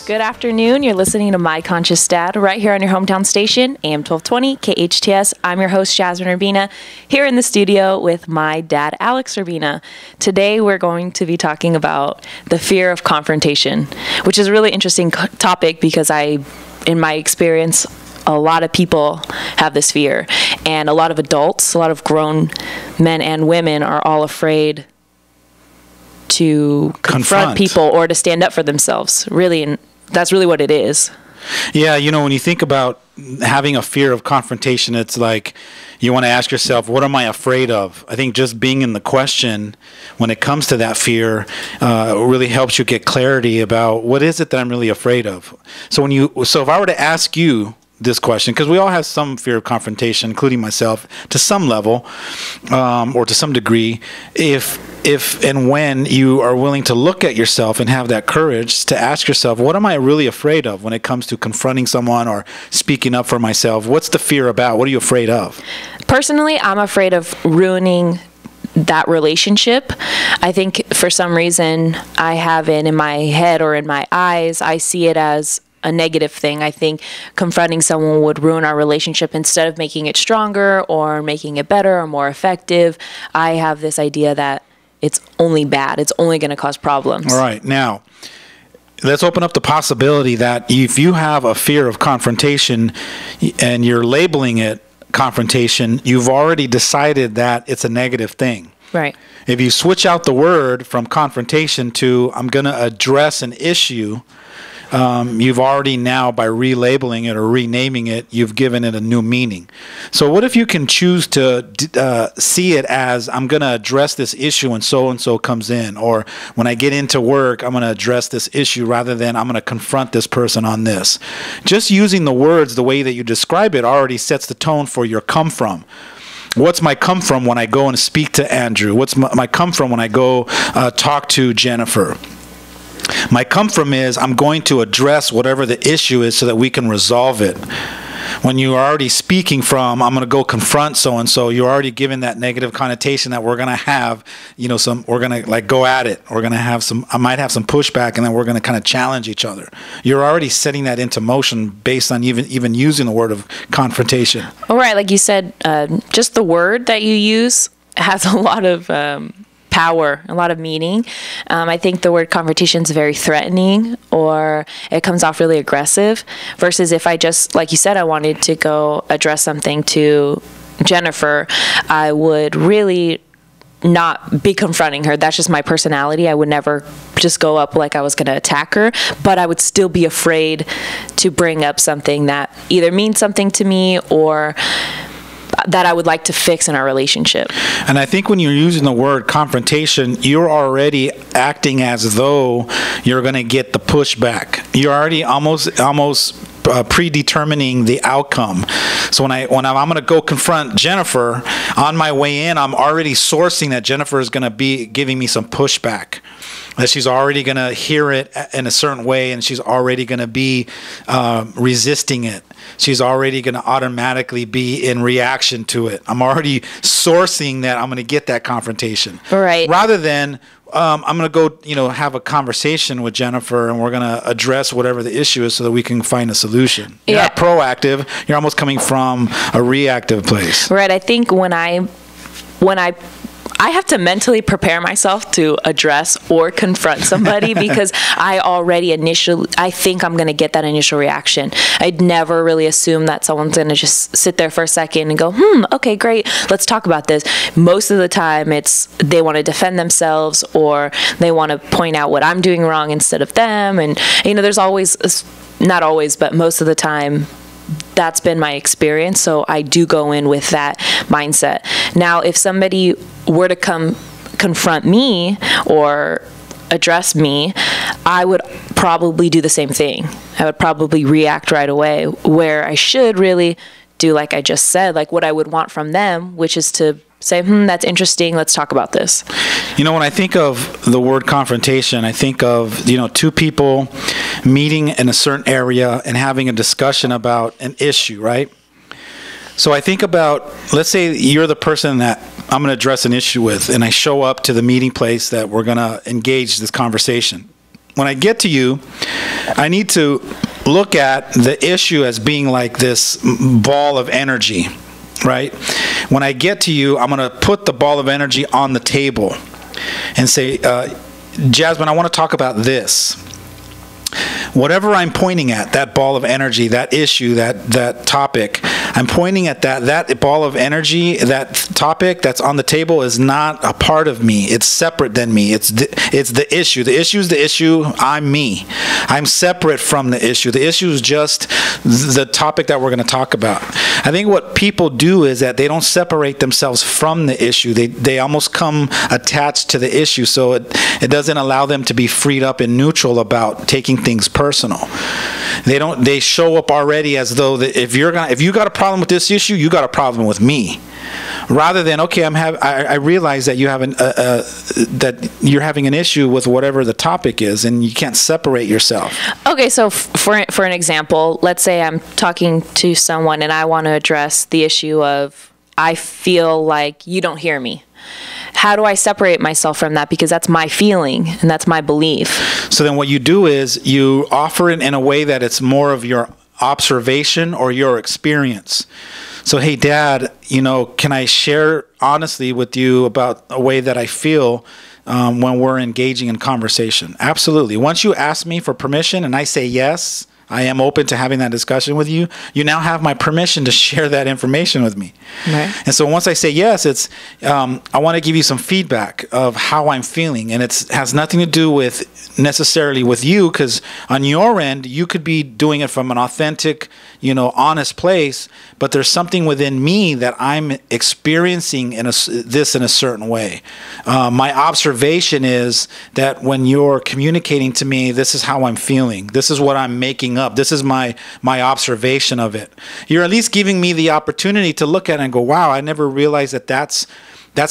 Alex. Good afternoon. You're listening to My Conscious Dad right here on your hometown station, AM-1220, KHTS. I'm your host, Jasmine Urbina, here in the studio with my dad, Alex Urbina. Today, we're going to be talking about the fear of confrontation, which is a really interesting topic because in my experience, a lot of people have this fear, and a lot of adults, a lot of grown men and women are all afraid to confront people or to stand up for themselves, really, and that's really what it is. Yeah, you know, when you think about having a fear of confrontation, it's like you want to ask yourself, what am I afraid of? I think just being in the question when it comes to that fear really helps you get clarity about what is it that I'm really afraid of. So if I were to ask you this question, because we all have some fear of confrontation, including myself, to some level or to some degree, if and when you are willing to look at yourself and have that courage to ask yourself, what am I really afraid of when it comes to confronting someone or speaking up for myself? What's the fear about? What are you afraid of? Personally, I'm afraid of ruining that relationship. I think for some reason I have it in my head or in my eyes. I see it as a negative thing. I think confronting someone would ruin our relationship instead of making it stronger or making it better or more effective. I have this idea that it's only bad. It's only going to cause problems. All right. Now, let's open up the possibility that if you have a fear of confrontation and you're labeling it confrontation, you've already decided that it's a negative thing. Right. If you switch out the word from confrontation to I'm going to address an issue, you've already now, by relabeling it or renaming it, you've given it a new meaning. So what if you can choose to see it as I'm going to address this issue when so-and-so comes in, or when I get into work, I'm going to address this issue rather than I'm going to confront this person on this. Just using the words the way that you describe it already sets the tone for your come from. What's my come from when I go and speak to Andrew? What's my come from when I go talk to Jennifer? My come from is I'm going to address whatever the issue is so that we can resolve it. When you are already speaking from, I'm going to go confront so-and-so, you're already given that negative connotation that we're going to have, you know, we're going to like go at it. We're going to have I might have some pushback, and then we're going to kind of challenge each other. You're already setting that into motion based on even using the word of confrontation. All right. Like you said, just the word that you use has a lot of power, a lot of meaning. I think the word confrontation is very threatening, or it comes off really aggressive, versus if I just, like you said, I wanted to go address something to Jennifer, I would really not be confronting her. That's just my personality. I would never just go up like I was going to attack her, but I would still be afraid to bring up something that either means something to me or that I would like to fix in our relationship. And I think when you're using the word confrontation, you're already acting as though you're going to get the pushback. You're already almost predetermining the outcome. So when I'm going to go confront Jennifer, on my way in, I'm already sourcing that Jennifer is going to be giving me some pushback, that she's already going to hear it in a certain way, and she's already going to be resisting it. She's already going to automatically be in reaction to it. I'm already sourcing that I'm going to get that confrontation. All right. Rather than I'm going to go, you know, have a conversation with Jennifer, and we're going to address whatever the issue is so that we can find a solution. You're not proactive. You're almost coming from a reactive place. Right. I think when I have to mentally prepare myself to address or confront somebody because I think I'm going to get that initial reaction. I'd never really assume that someone's going to just sit there for a second and go, okay, great, let's talk about this. Most of the time it's they want to defend themselves, or they want to point out what I'm doing wrong instead of them. And, you know, there's always, not always, but most of the time, that's been my experience, so I do go in with that mindset. Now, if somebody were to come confront me or address me, I would probably do the same thing. I would probably react right away, where I should really do, like I just said, like what I would want from them, which is to say, that's interesting, let's talk about this. You know, when I think of the word confrontation, I think of, you know, two people meeting in a certain area and having a discussion about an issue, right? So I think about, let's say you're the person that I'm going to address an issue with, and I show up to the meeting place that we're going to engage this conversation. when I get to you, I need to look at the issue as being like this ball of energy, right? When I get to you, I'm going to put the ball of energy on the table and say, Jasmine, I want to talk about this. Whatever I'm pointing at, that ball of energy, that issue, that topic, I'm pointing at that ball of energy, that topic that's on the table is not a part of me. It's separate than me. It's the issue. The issue is the issue. I'm me. I'm separate from the issue. The issue is just the topic that we're going to talk about. I think what people do is that they don't separate themselves from the issue. They almost come attached to the issue, so it doesn't allow them to be freed up and neutral about taking things personal. They show up already as though that if you got a problem with this issue, you got a problem with me, rather than, okay, I realize that you have that you're having an issue with whatever the topic is, and you can't separate yourself. Okay, so for an example, let's say I'm talking to someone and I want to address the issue of I feel like you don't hear me. How do I separate myself from that? Because that's my feeling and that's my belief. So then what you do is you offer it in a way that it's more of your observation or your experience. So, hey, Dad, you know, can I share honestly with you about a way that I feel when we're engaging in conversation? Absolutely. Once you ask me for permission and I say yes, I am open to having that discussion with you, you now have my permission to share that information with me. Right. And so once I say yes, it's, I want to give you some feedback of how I'm feeling. And it has nothing to do with necessarily with you, because on your end, you could be doing it from an authentic, you know, honest place, but there's something within me that I'm experiencing in a certain way. My observation is that when you're communicating to me, this is how I'm feeling. This is what I'm making up. This is my observation of it. You're at least giving me the opportunity to look at it and go, wow, I never realized that that's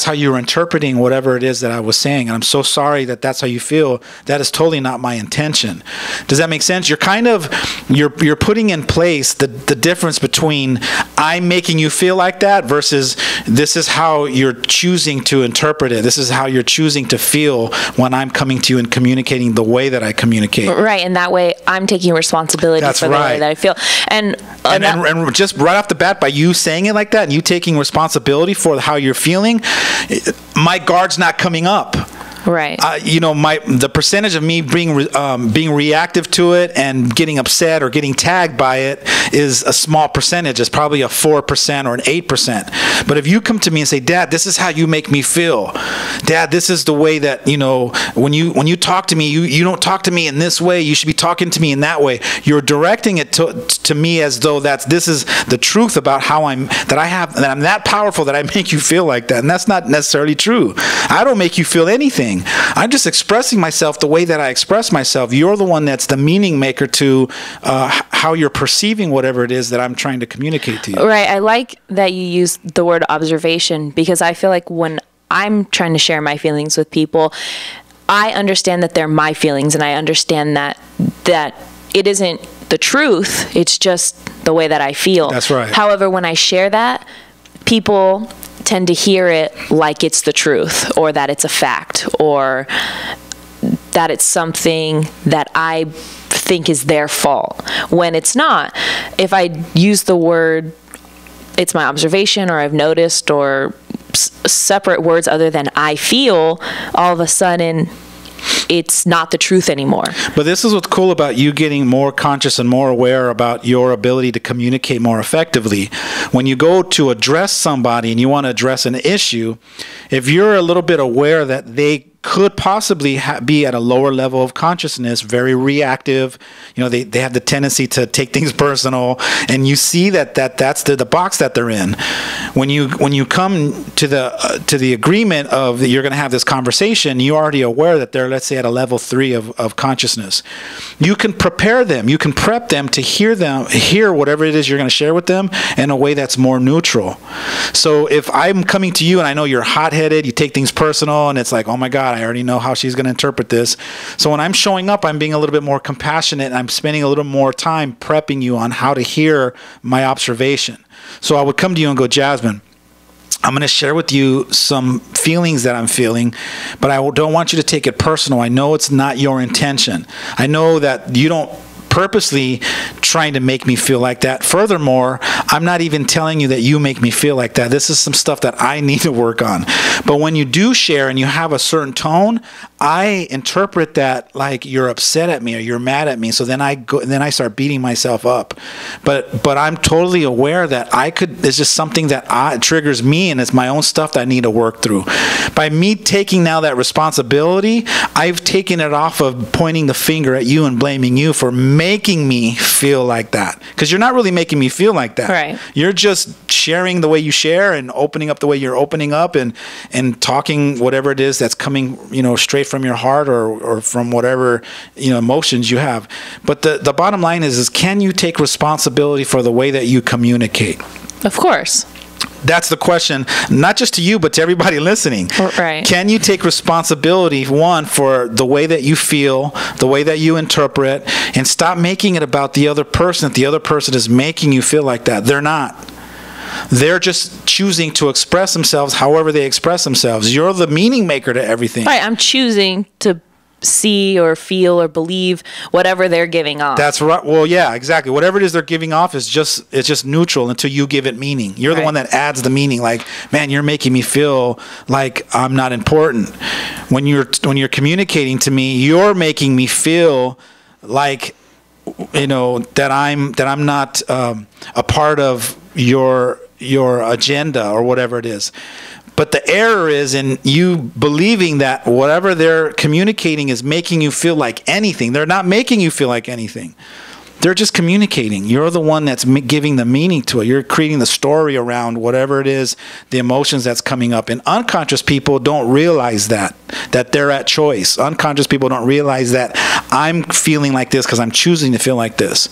how you're interpreting whatever it is that I was saying. And I'm so sorry that that's how you feel. That is totally not my intention. Does that make sense? You're kind of, you're putting in place the difference between I'm making you feel like that versus this is how you're choosing to interpret it. This is how you're choosing to feel when I'm coming to you and communicating the way that I communicate. Right. And that way I'm taking responsibility for the way that I feel. And just right off the bat, by you saying it like that and you taking responsibility for how you're feeling, my guard's not coming up. Right. You know, the percentage of me being reactive to it and getting upset or getting tagged by it is a small percentage. It's probably a 4% or an 8%. But if you come to me and say, Dad, this is how you make me feel. Dad, this is the way that, you know, when you talk to me, you don't talk to me in this way. You should be talking to me in that way. You're directing it to me as though this is the truth about how that I'm that powerful that I make you feel like that. And that's not necessarily true. I don't make you feel anything. I'm just expressing myself the way that I express myself. You're the one that's the meaning maker to how you're perceiving whatever it is that I'm trying to communicate to you. Right. I like that you use the word observation, because I feel like when I'm trying to share my feelings with people, I understand that they're my feelings, and I understand that it isn't the truth. It's just the way that I feel. That's right. However, when I share that, people tend to hear it like it's the truth, or that it's a fact, or that it's something that I think is their fault, when it's not. If I use the word, it's my observation, or I've noticed, or separate words other than I feel, all of a sudden it's not the truth anymore. But this is what's cool about you getting more conscious and more aware about your ability to communicate more effectively. When you go to address somebody and you want to address an issue, if you're a little bit aware that they could possibly be at a lower level of consciousness, very reactive, you know, they have the tendency to take things personal, and you see that's the box that they're in. When you come to the agreement of you're going to have this conversation, you're already aware that they're, let's say, at a level 3 of consciousness. You can prepare them, you can prep them to hear whatever it is you're going to share with them in a way that's more neutral. So if I'm coming to you and I know you're hot-headed, you take things personal, and it's like, oh my God, I already know how she's going to interpret this. So when I'm showing up, I'm being a little bit more compassionate, and I'm spending a little more time prepping you on how to hear my observation. So I would come to you and go, Jasmine, I'm going to share with you some feelings that I'm feeling, but I don't want you to take it personal. I know it's not your intention. I know that you don't purposely trying to make me feel like that. Furthermore, I'm not even telling you that you make me feel like that. This is some stuff that I need to work on. But when you do share and you have a certain tone, I interpret that like you're upset at me or you're mad at me. So then I go and then I start beating myself up. But I'm totally aware that I could, it's just something that triggers me, and it's my own stuff that I need to work through. By me taking now that responsibility, I've taken it off of pointing the finger at you and blaming you for making me feel like that, because you're not really making me feel like that. Right. You're just sharing the way you share and opening up the way you're opening up and talking whatever it is that's coming, you know, straight from your heart or from whatever, you know, emotions you have. But the bottom line is can you take responsibility for the way that you communicate? Of course. That's the question, not just to you, but to everybody listening. Right. Can you take responsibility, one, for the way that you feel, the way that you interpret, and stop making it about the other person, if the other person is making you feel like that? They're not. They're just choosing to express themselves however they express themselves. You're the meaning maker to everything. Right, I'm choosing to see or feel or believe whatever they're giving off. That's right. Well, yeah, exactly. Whatever it is they're giving off is just, it's just neutral until you give it meaning. You're right. The one that adds the meaning. Like, man, you're making me feel like I'm not important. When you're communicating to me, you're making me feel like, you know, that I'm not a part of your agenda or whatever it is. But the error is in you believing that whatever they're communicating is making you feel like anything. They're not making you feel like anything. They're just communicating. You're the one that's giving the meaning to it. You're creating the story around whatever it is, the emotions that's coming up. And unconscious people don't realize that they're at choice. Unconscious people don't realize that I'm feeling like this because I'm choosing to feel like this.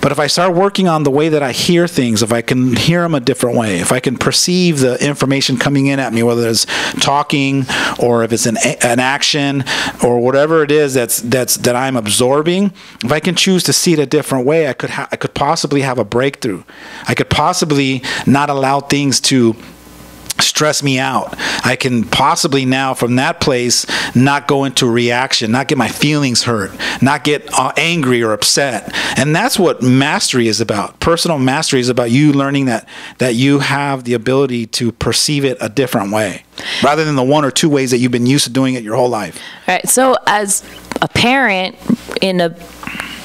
But if I start working on the way that I hear things, if I can hear them a different way, if I can perceive the information coming in at me, whether it's talking or if it's an action or whatever it is that I'm absorbing, if I can choose to see it a different way, I could possibly have a breakthrough. I could possibly not allow things to stress me out. I can possibly now from that place not go into reaction, not get my feelings hurt, not get angry or upset. And that's what mastery is about. Personal mastery is about you learning that you have the ability to perceive it a different way rather than the one or two ways that you've been used to doing it your whole life. All right. So as a parent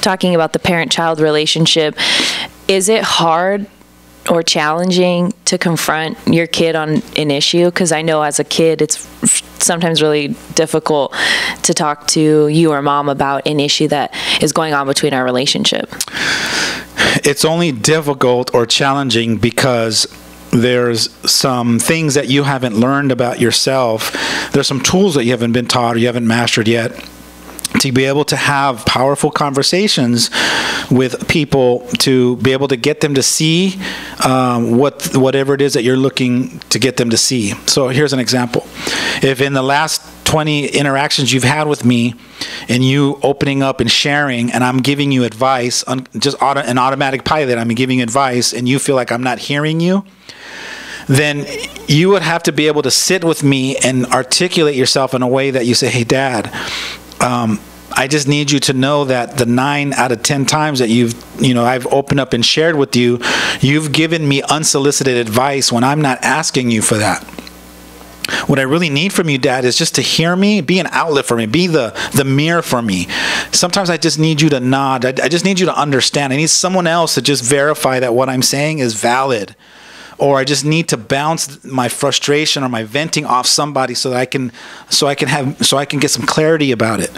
talking about the parent-child relationship, is it hard or challenging to confront your kid on an issue? Because I know as a kid, it's sometimes really difficult to talk to you or mom about an issue that is going on between our relationship. It's only difficult or challenging because there's some things that you haven't learned about yourself. There's some tools that you haven't been taught or you haven't mastered yet to be able to have powerful conversations with people, to be able to get them to see whatever it is that you're looking to get them to see. So here's an example. If in the last 20 interactions you've had with me and you opening up and sharing and I'm giving you advice, an automatic pilot, I'm giving advice and you feel like I'm not hearing you, then you would have to be able to sit with me and articulate yourself in a way that you say, hey, Dad, I just need you to know that the 9 out of 10 times that I've opened up and shared with you, you've given me unsolicited advice when I'm not asking you for that. What I really need from you, Dad, is just to hear me, be an outlet for me, be the mirror for me. Sometimes I just need you to nod. I just need you to understand. I need someone else to just verify that what I'm saying is valid. Or I just need to bounce my frustration or my venting off somebody so that I can get some clarity about it.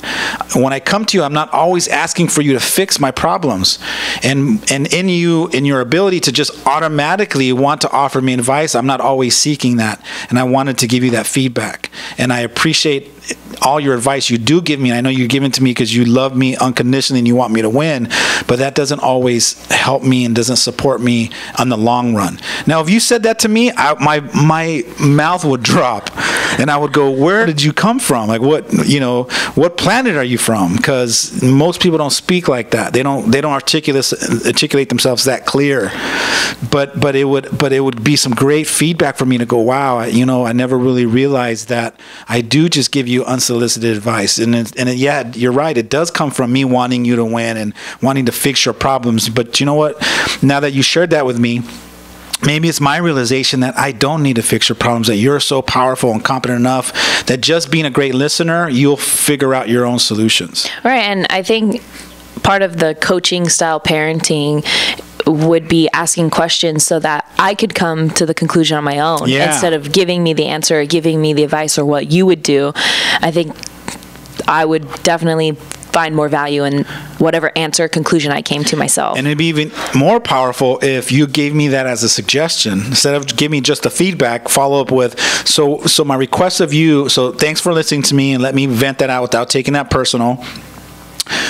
When I come to you, I'm not always asking for you to fix my problems. And in your ability to just automatically want to offer me advice, I'm not always seeking that. And I wanted to give you that feedback. And I appreciate all your advice you do give me, I know you're giving to me because you love me unconditionally and you want me to win, but that doesn't always help me and doesn't support me on the long run. Now, if you said that to me, my mouth would drop and I would go, where did you come from? Like, what, you know, what planet are you from? Because most people don't speak like that. They don't articulate themselves that clear. But it would be some great feedback for me to go, wow, you know, I never really realized that I do just give you unsolicited advice. And yeah, you're right. It does come from me wanting you to win and wanting to fix your problems. But you know what? Now that you shared that with me, maybe it's my realization that I don't need to fix your problems, that you're so powerful and competent enough that just being a great listener, you'll figure out your own solutions. Right. And I think part of the coaching style parenting would be asking questions so that I could come to the conclusion on my own, instead of giving me the answer or giving me the advice or what you would do. I think I would definitely find more value in whatever answer or conclusion I came to myself. And it'd be even more powerful if you gave me that as a suggestion. Instead of giving me just the feedback, follow up with, so my request of you, so thanks for listening to me and let me vent that out without taking that personal.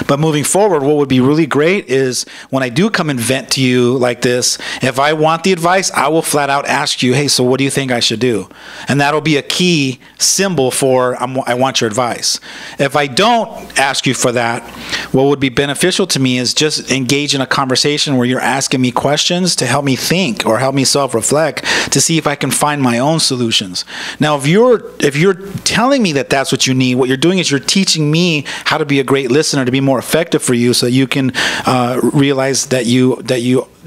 But moving forward, what would be really great is when I do come and vent to you like this, if I want the advice, I will flat out ask you, hey, so what do you think I should do? And that'll be a key symbol for I want your advice. If I don't ask you for that, what would be beneficial to me is just engage in a conversation where you're asking me questions to help me think or help me self-reflect to see if I can find my own solutions. Now, if you're telling me that that's what you need, what you're doing is you're teaching me how to be a great listener, to be more effective for you, so that you can realize that you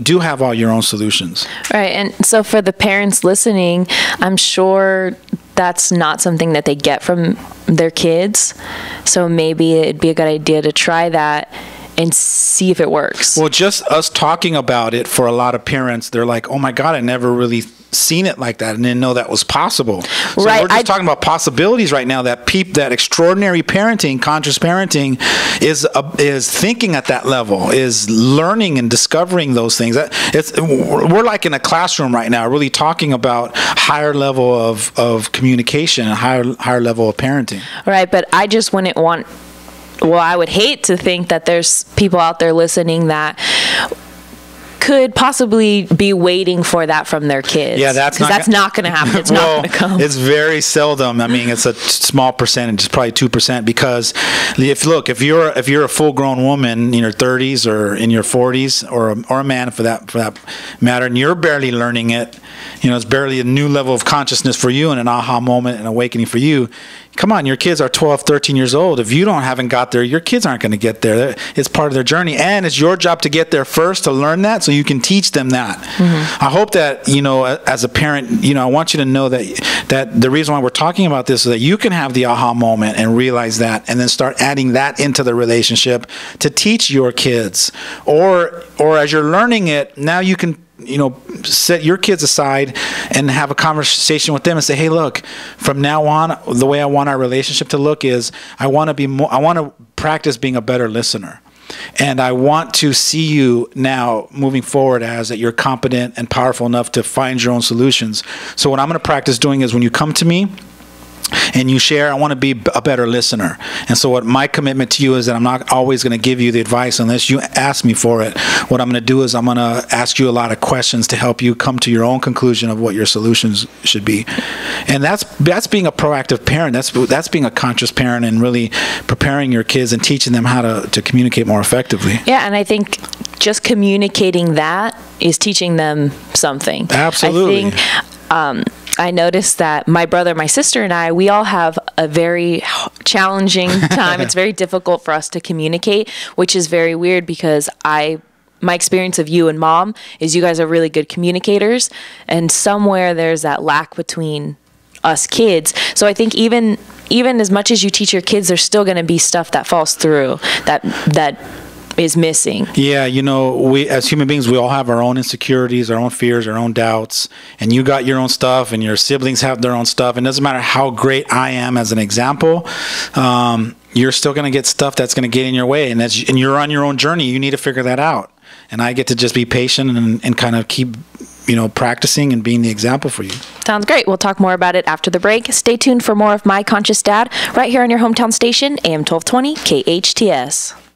do have all your own solutions. Right. And so for the parents listening, I'm sure that's not something that they get from their kids. So maybe it'd be a good idea to try that and see if it works. Well, just us talking about it, for a lot of parents, they're like, oh my God, I never really seen it like that and didn't know that was possible. So right. We're just talking about possibilities right now, that that extraordinary parenting, conscious parenting, is thinking at that level, is learning and discovering those things. We're like in a classroom right now, really talking about higher level of communication and higher level of parenting. Right, but I just wouldn't want, well, I would hate to think that there's people out there listening that could possibly be waiting for that from their kids. Yeah, that's not going to happen. It's well, not going to come. It's very seldom. I mean, it's a small percentage. It's probably 2%. Because if you're a full grown woman in your 30s or in your 40s, or a man for that matter, and you're barely learning it, you know, it's barely a new level of consciousness for you and an aha moment and awakening for you. Come on, your kids are 12, 13 years old. If you haven't got there, your kids aren't going to get there. It's part of their journey, and it's your job to get there first, to learn that, so you can teach them that. Mm-hmm. I hope that, you know, as a parent, you know, I want you to know that the reason why we're talking about this is that you can have the aha moment and realize that, and then start adding that into the relationship to teach your kids, or as you're learning it, now you can, you know, set your kids aside and have a conversation with them and say, hey, look, from now on, the way I want our relationship to look is I want to practice being a better listener. And I want to see you now moving forward as that you're competent and powerful enough to find your own solutions. So what I'm going to practice doing is, when you come to me and you share, I want to be a better listener. And so what my commitment to you is that I'm not always going to give you the advice unless you ask me for it. What I'm going to do is I'm going to ask you a lot of questions to help you come to your own conclusion of what your solutions should be. And that's being a proactive parent. That's being a conscious parent and really preparing your kids and teaching them how to communicate more effectively. Yeah, and I think just communicating that is teaching them something. Absolutely. I think, I noticed that my brother, my sister, and I, we all have a very challenging time. It's very difficult for us to communicate, which is very weird, because my experience of you and Mom is you guys are really good communicators, and somewhere there's that lack between us kids. So I think even as much as you teach your kids, there's still going to be stuff that falls through, that is missing. Yeah, you know, we as human beings, we all have our own insecurities, our own fears, our own doubts, and you got your own stuff, and your siblings have their own stuff. And it doesn't matter how great I am as an example, you're still going to get stuff that's going to get in your way, and you're on your own journey. You need to figure that out. And I get to just be patient and kind of keep you know, practicing and being the example for you. Sounds great. We'll talk more about it after the break. Stay tuned for more of My Conscious Dad right here on your hometown station, AM 1220 KHTS.